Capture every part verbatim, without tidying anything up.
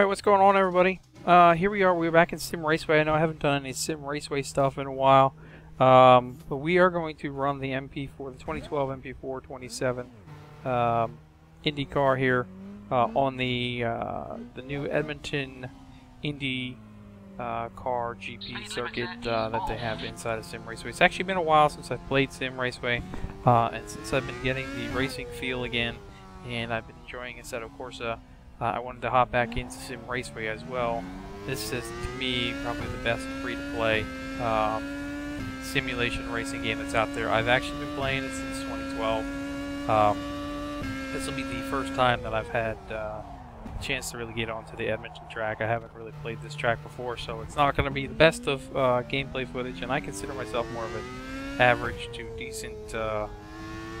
Alright, what's going on, everybody? Uh, here we are. We're back in Sim Raceway. I know I haven't done any Sim Raceway stuff in a while, um, but we are going to run the M P four, the twenty twelve M P four twenty-seven um, IndyCar here uh, on the uh, the new Edmonton Indy uh, Car G P circuit uh, that they have inside of Sim Raceway. It's actually been a while since I've played Sim Raceway, uh, and since I've been getting the racing feel again, and I've been enjoying Assetto Corsa. Uh, I wanted to hop back into Sim Raceway as well. This is, to me, probably the best free-to-play um, simulation racing game that's out there. I've actually been playing it since twenty twelve. Um, this will be the first time that I've had uh, a chance to really get onto the Edmonton track. I haven't really played this track before, so it's not going to be the best of uh, gameplay footage, and I consider myself more of an average to decent uh,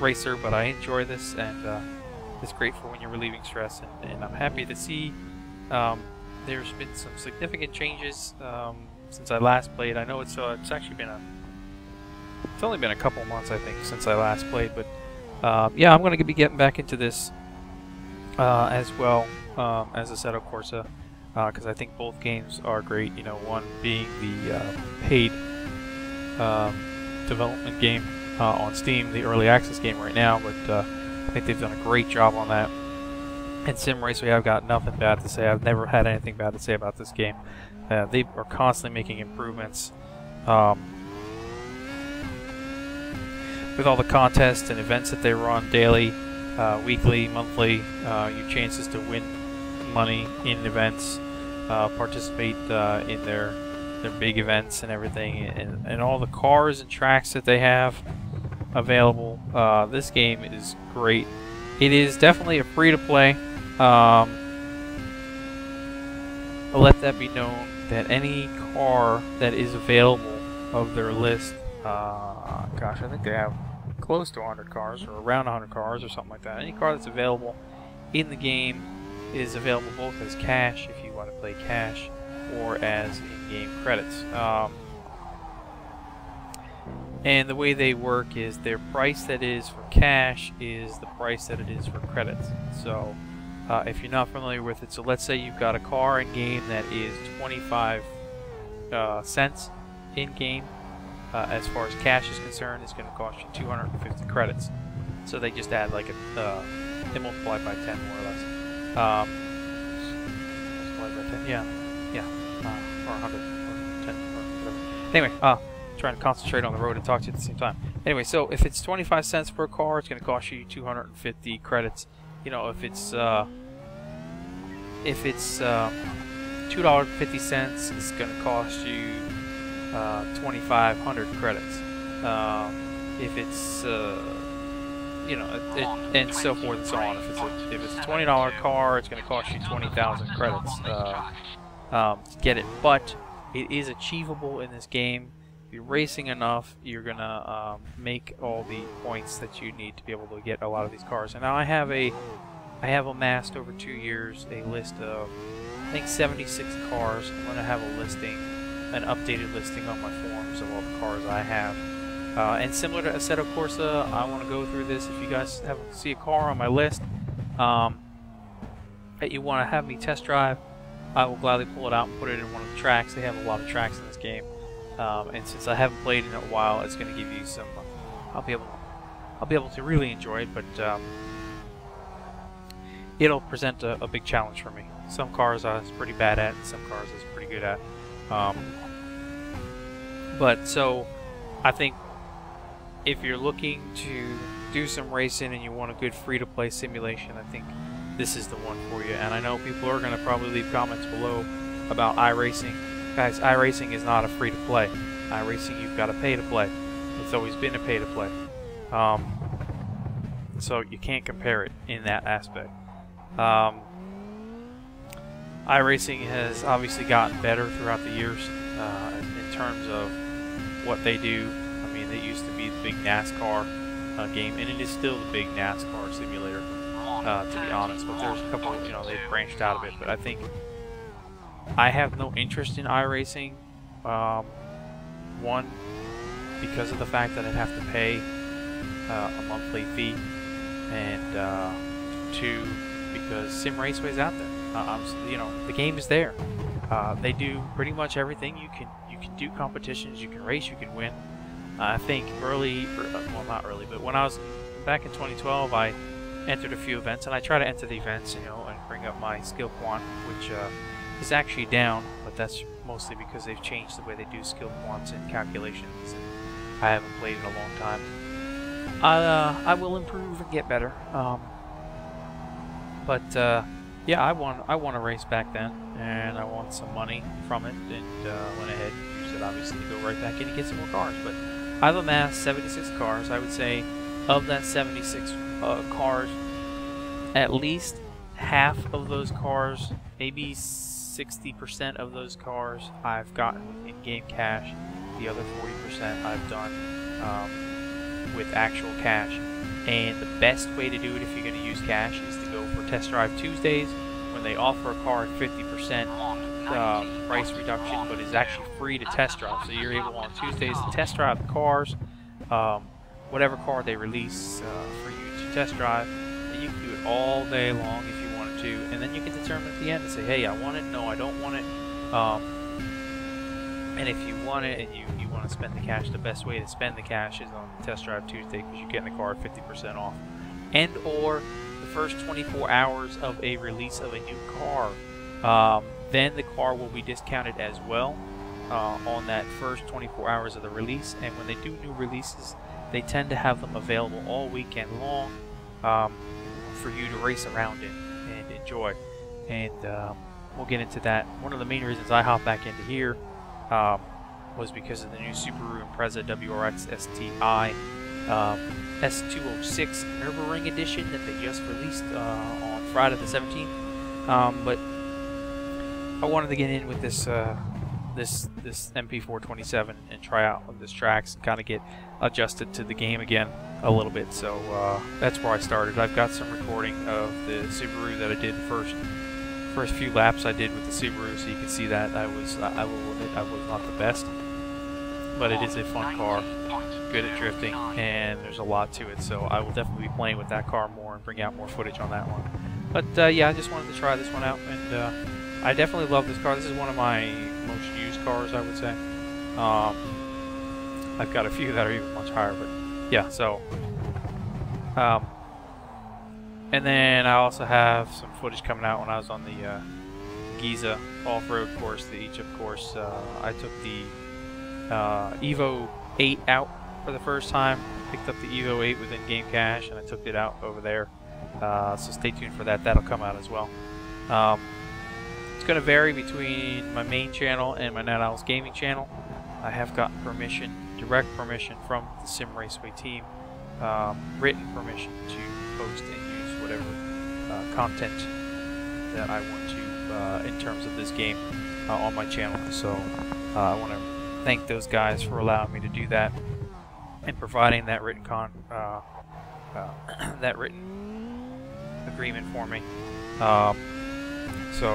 racer, but I enjoy this, and uh, it's great for when you're relieving stress, and, and I'm happy to see um, there's been some significant changes um, since I last played. I know it's uh, it's actually been a it's only been a couple months, I think, since I last played, but uh, yeah, I'm going to be getting back into this uh, as well um, as Assetto Corsa, because uh, I think both games are great. You know, one being the uh, paid uh, development game uh, on Steam, the early access game right now, but uh, I think they've done a great job on that. And Sim Raceway, I've got nothing bad to say. I've never had anything bad to say about this game. Uh, they are constantly making improvements um, with all the contests and events that they run daily, uh, weekly, monthly. Uh, your chances to win money in events, uh, participate uh, in their their big events and everything, and, and all the cars and tracks that they have available. Uh, this game is great. It is definitely a free-to-play. Um, let that be known that any car that is available of their list, uh, gosh, I think they have close to one hundred cars or around one hundred cars or something like that. Any car that's available in the game is available both as cash, if you want to play cash, or as in-game credits. Um, And the way they work is their price that is for cash is the price that it is for credits. So uh, if you're not familiar with it, so let's say you've got a car in game that is twenty-five uh, cents in game. Uh, as far as cash is concerned, it's going to cost you two hundred fifty credits. So they just add like a, uh, they multiply by ten more or less. Um, multiply by ten, yeah, yeah, uh, or one hundred, or ten, or whatever. Anyway, uh, trying to concentrate on the road and talk to you at the same time. Anyway, so if it's twenty-five cents per car, it's going to cost you two hundred fifty credits. You know, if it's uh, if it's uh, two dollars and fifty cents, it's going to cost you uh, twenty-five hundred credits. Um, if it's uh, you know, it, it, and so forth and so on. If it's a, if it's a twenty dollar car, it's going to cost you twenty thousand credits uh, um, to get it. But it is achievable in this game. If you're racing enough, you're gonna um, make all the points that you need to be able to get a lot of these cars. And now I have a, I have amassed over two years a list of, I think, seventy-six cars. I'm gonna have a listing, an updated listing on my forums of all the cars I have. Uh, and similar to Assetto Corsa, I want to go through this. If you guys have, see a car on my list um, that you want to have me test drive, I will gladly pull it out and put it in one of the tracks. They have a lot of tracks in this game. Um, and since I haven't played in a while, it's going to give you some. I'll be able, I'll be able to really enjoy it, but um, it'll present a, a big challenge for me. Some cars I was pretty bad at, and some cars I was pretty good at. Um, but so, I think if you're looking to do some racing and you want a good free-to-play simulation, I think this is the one for you. And I know people are going to probably leave comments below about iRacing. Guys, iRacing is not a free-to-play. iRacing, you've got to pay-to-play. It's always been a pay-to-play. Um, so you can't compare it in that aspect. Um, iRacing has obviously gotten better throughout the years uh, in terms of what they do. I mean, it used to be the big NASCAR uh, game, and it is still the big NASCAR simulator, uh, to be honest. But there's a couple, you know, they've branched out of it, but I think I have no interest in iRacing, um, one, because of the fact that I'd have to pay uh, a monthly fee, and uh, two, because Sim Raceway's out there. Um, so, you know, the game is there. Uh, they do pretty much everything. You can you can do competitions, you can race, you can win. Uh, I think early, or, well, not early, but when I was back in twenty twelve, I entered a few events, and I try to enter the events, you know, and bring up my skill quant, which uh, is actually down, but that's mostly because they've changed the way they do skill quants and calculations. And I haven't played in a long time. Uh, I will improve and get better. Um, but uh, yeah, I won. I won a race back then, and I won some money from it, and uh, went ahead and used it obviously to go right back in and get some more cars. But I have amassed seventy-six cars. I would say of that seventy-six uh, cars, at least half of those cars, maybe sixty percent of those cars, I've gotten with in-game cash. The other forty percent I've done um, with actual cash. And the best way to do it if you're going to use cash is to go for Test Drive Tuesdays, when they offer a car at fifty percent uh, price reduction, but is actually free to test drive. So you're able on Tuesdays to test drive the cars, um, whatever car they release uh, for you to test drive. And you can do it all day long if you wanted to, and then you can determine at the end and say, hey, I want it, no, I don't want it. Um, And if you want it and you, you want to spend the cash, the best way to spend the cash is on Test Drive Tuesday, because you get in the car fifty percent off. And or the first twenty-four hours of a release of a new car. Um, then the car will be discounted as well uh, on that first twenty-four hours of the release. And when they do new releases, they tend to have them available all weekend long um, for you to race around in and enjoy. And um, we'll get into that. One of the main reasons I hop back into here Um, was because of the new Subaru Impreza W R X S T I um, S two oh six Nürburgring Edition that they just released uh, on Friday the seventeenth. Um, but I wanted to get in with this uh, this this M P four twenty-seven and try out on this tracks and kind of get adjusted to the game again a little bit. So uh, that's where I started. I've got some recording of the Subaru that I did first. First few laps I did with the Subaru, so you can see that I was I will admit I was not the best, but it is a fun car, good at drifting, and there's a lot to it. So I will definitely be playing with that car more and bring out more footage on that one. But uh, yeah, I just wanted to try this one out, and uh, I definitely love this car. This is one of my most used cars, I would say. Um, I've got a few that are even much higher, but yeah. So. Um, And then I also have some footage coming out when I was on the uh, Giza off-road course, the Egypt course. Uh, I took the uh, Evo eight out for the first time, picked up the Evo eight with in-game cash, and I took it out over there. Uh, so stay tuned for that. That'll come out as well. Um, it's going to vary between my main channel and my NetOwls Gaming channel. I have gotten permission, direct permission from the Simraceway team, um, written permission to post and use whatever uh, content that I want to uh, in terms of this game uh, on my channel. So uh, I want to thank those guys for allowing me to do that and providing that written con uh, uh, that written agreement for me. Um, so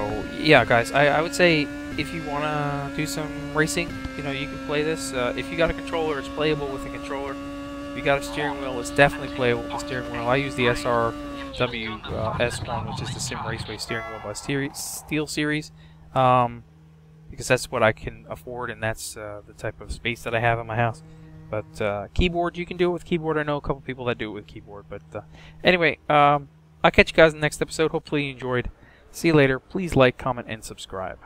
yeah, guys, I, I would say if you want to do some racing, you know, you can play this. Uh, if you got a controller, it's playable with a controller. If you got a steering wheel, it's definitely playable with a steering wheel. I use the S R W S one, which is the Sim Raceway steering wheel by Steel Series, um, because that's what I can afford, and that's uh, the type of space that I have in my house. But uh, keyboard, you can do it with keyboard. I know a couple people that do it with keyboard. But uh, anyway, um, I'll catch you guys in the next episode. Hopefully you enjoyed. See you later. Please like, comment, and subscribe.